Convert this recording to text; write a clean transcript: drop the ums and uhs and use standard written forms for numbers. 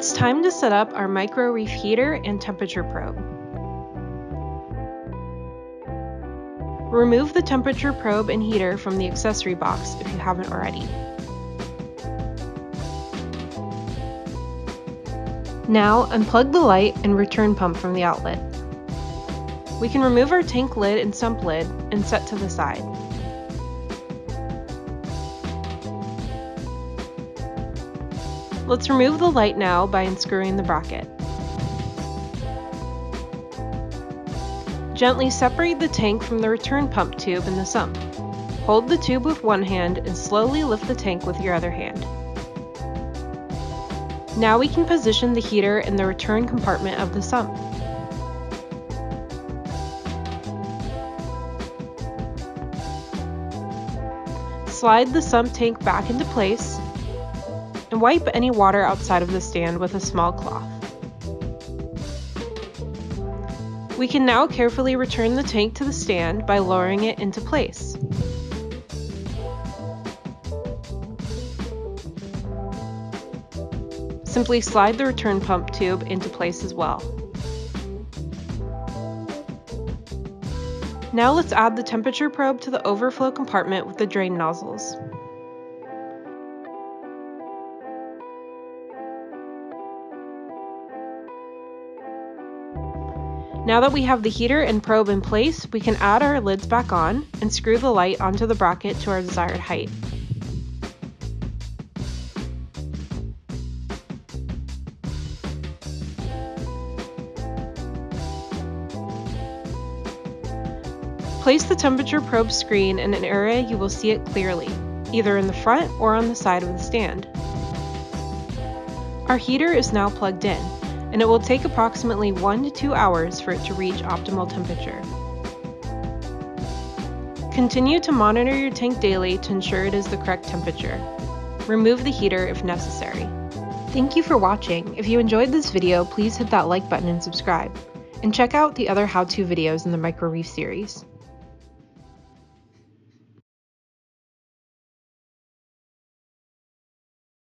It's time to set up our Micro Reef heater and temperature probe. Remove the temperature probe and heater from the accessory box if you haven't already. Now unplug the light and return pump from the outlet. We can remove our tank lid and sump lid and set to the side. Let's remove the light now by unscrewing the bracket. Gently separate the tank from the return pump tube and the sump. Hold the tube with one hand and slowly lift the tank with your other hand. Now we can position the heater in the return compartment of the sump. Slide the sump tank back into place and wipe any water outside of the stand with a small cloth. We can now carefully return the tank to the stand by lowering it into place. Simply slide the return pump tube into place as well. Now let's add the temperature probe to the overflow compartment with the drain nozzles. Now that we have the heater and probe in place, we can add our lids back on and screw the light onto the bracket to our desired height. Place the temperature probe screen in an area you will see it clearly, either in the front or on the side of the stand. Our heater is now plugged in, and it will take approximately 1 to 2 hours for it to reach optimal temperature. Continue to monitor your tank daily to ensure it is the correct temperature. Remove the heater if necessary. Thank you for watching. If you enjoyed this video, please hit that like button and subscribe. And check out the other how-to videos in the Micro Reef series.